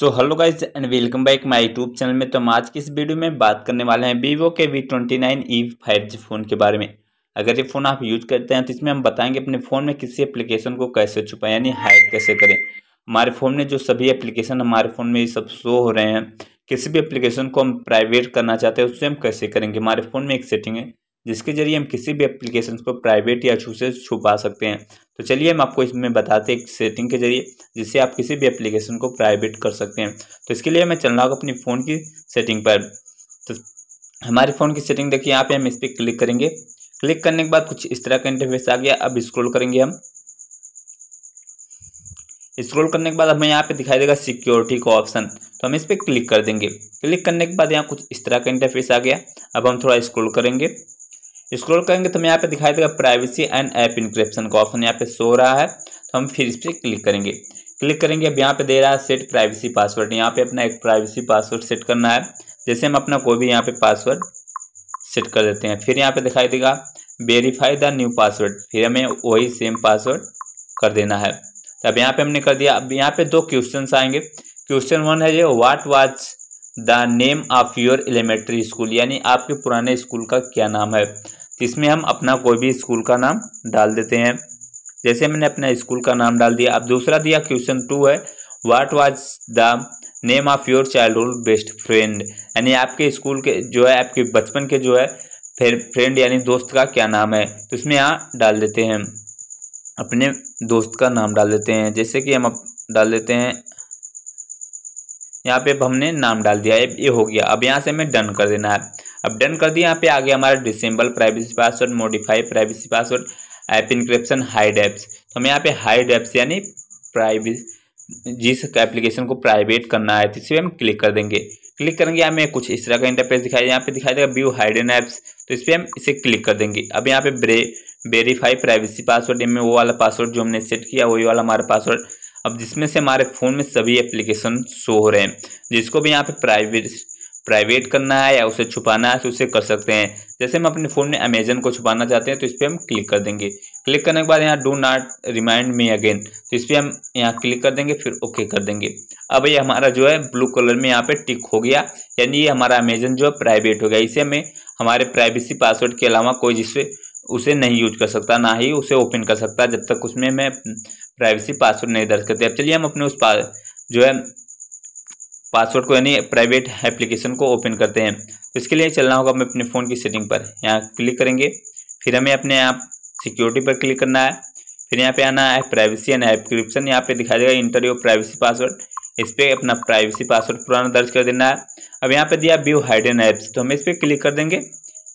So hello guys and welcome back my YouTube channel में। तो हम आज की इस वीडियो में बात करने वाले हैं वीवो के V29E 5G फ़ोन के बारे में। अगर ये फ़ोन आप यूज़ करते हैं तो इसमें हम बताएंगे अपने फ़ोन में किसी एप्लीकेशन को कैसे छुपाएं यानी हाइड कैसे करें। हमारे फ़ोन में जो सभी एप्लीकेशन हमारे फ़ोन में ये सब शो हो रहे हैं, किसी भी एप्लीकेशन को हम प्राइवेट करना चाहते हैं उससे हम कैसे करेंगे। हमारे फ़ोन में एक सेटिंग है जिसके जरिए हम किसी भी एप्लीकेशन को प्राइवेट या छुपा सकते हैं। तो चलिए हम आपको इसमें बताते हैं एक सेटिंग के जरिए जिससे आप किसी भी एप्लीकेशन को प्राइवेट कर सकते हैं। तो इसके लिए मैं चलना होगा अपनी फ़ोन की सेटिंग पर। तो हमारे फ़ोन की सेटिंग देखिए, यहाँ पे हम इस पर क्लिक करेंगे। क्लिक करने के बाद कुछ इस तरह का इंटरफेस आ गया। अब स्क्रॉल करेंगे, हम स्क्रॉल करने के बाद हमें यहाँ पे दिखाई देगा सिक्योरिटी का ऑप्शन, तो हम इस पर क्लिक कर देंगे। क्लिक करने के बाद यहाँ कुछ इस तरह का इंटरफेस आ गया। अब हम थोड़ा स्क्रॉल करेंगे, स्क्रॉल करेंगे तो हमें यहाँ पे दिखाई देगा प्राइवेसी एंड ऐप इंक्रिप्शन का ऑप्शन यहाँ पे शो रहा है, तो हम फिर इस पर क्लिक करेंगे। अब यहाँ पे दे रहा है सेट प्राइवेसी पासवर्ड, यहाँ पे अपना एक प्राइवेसी पासवर्ड सेट करना है। जैसे हम अपना कोई भी यहाँ पे पासवर्ड सेट कर देते हैं, फिर यहाँ पे दिखाई देगा वेरीफाई द न्यू पासवर्ड, फिर हमें वही सेम पासवर्ड कर देना है। तो अब यहाँ पे हमने कर दिया। अब यहाँ पे दो क्वेश्चन आएंगे। क्वेश्चन 1 है ये, what was the name of your elementary school, यानी आपके पुराने स्कूल का क्या नाम है। तो इसमें हम अपना कोई भी स्कूल का नाम डाल देते हैं, जैसे मैंने अपना स्कूल का नाम डाल दिया। अब दूसरा दिया क्वेश्चन 2 है, what was the name of your childhood best friend, यानी आपके स्कूल के जो है आपके बचपन के जो है फ्रेंड यानी दोस्त का क्या नाम है। तो इसमें यहाँ डाल देते हैं, अपने दोस्त का नाम डाल देते हैं, जैसे कि हम डाल देते हैं यहाँ पे। अब हमने नाम डाल दिया, ये हो गया। अब यहाँ से हमें डन कर देना है। अब डन कर दिया, यहाँ पे आ गया हमारा disable privacy password, modify privacy password, app encryption, hide apps. तो हमें यहाँ पे हाइड एप्स यानी प्राइवेसी जिस एप्लीकेशन को प्राइवेट करना है, तो इस पर हम क्लिक कर देंगे। क्लिक करेंगे, हमें कुछ इस तरह का इंटरफेस दिखाई, यहाँ पे दिखाई देगा व्यू हाइडन एप्स, तो इस पर हम इसे क्लिक कर देंगे। अब यहाँ पे वेरीफाई प्राइवेसी पासवर्ड, इनमें वो वाला पासवर्ड जो हमने सेट किया वही वाला हमारा पासवर्ड, अब जिसमें से हमारे फ़ोन में सभी एप्लीकेशन शो हो रहे हैं। जिसको भी यहाँ पे प्राइवेट करना है या उसे छुपाना है तो उसे कर सकते हैं। जैसे हम अपने फ़ोन में अमेजन को छुपाना चाहते हैं तो इस पर हम क्लिक कर देंगे। क्लिक करने के बाद यहाँ do not remind me again, तो इस पर हम यहाँ क्लिक कर देंगे, फिर ओके कर देंगे। अब ये हमारा जो है ब्लू कलर में यहाँ पे टिक हो गया, यानी ये हमारा अमेजन जो है प्राइवेट हो गया। इसे हमें हमारे प्राइवेसी पासवर्ड के अलावा कोई जिससे उसे नहीं यूज कर सकता, ना ही उसे ओपन कर सकता जब तक उसमें मैं प्राइवेसी पासवर्ड नहीं दर्ज करते। अब चलिए हम अपने उस जो है पासवर्ड को यानी प्राइवेट एप्लीकेशन को ओपन करते हैं। तो इसके लिए चलना होगा हमें अपने फ़ोन की सेटिंग पर, यहाँ क्लिक करेंगे, फिर हमें अपने यहाँ सिक्योरिटी पर क्लिक करना है, फिर यहाँ पे आना है प्राइवेसी एंड एन्क्रिप्शन। यहाँ पे दिखाई देगा इंटर योर प्राइवेसी पासवर्ड, इस पर अपना प्राइवेसी पासवर्ड पुराना दर्ज कर देना है। अब यहाँ पे दिया व्यू हाइडन ऐप्स, तो हम इस पर क्लिक कर देंगे।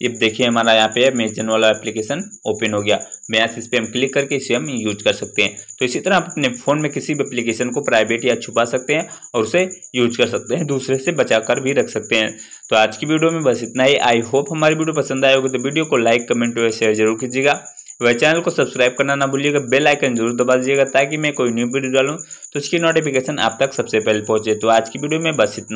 ये देखिए हमारा यहाँ पे अमेजन वाला एप्लीकेशन ओपन हो गया। यहाँ से इस पर हम क्लिक करके इसे हम यूज कर सकते हैं। तो इसी तरह आप अपने फ़ोन में किसी भी एप्लीकेशन को प्राइवेट या छुपा सकते हैं और उसे यूज कर सकते हैं, दूसरे से बचाकर भी रख सकते हैं। तो आज की वीडियो में बस इतना ही। आई होप हमारी वीडियो पसंद आए होगी, तो वीडियो को लाइक, कमेंट और शेयर जरूर कीजिएगा। वह चैनल को सब्सक्राइब करना ना भूलिएगा, बेल आइकन जरूर दबा दीजिएगा ताकि मैं कोई न्यू वीडियो डालूँ तो उसकी नोटिफिकेशन आप तक सबसे पहले पहुँचे। तो आज की वीडियो में बस इतना।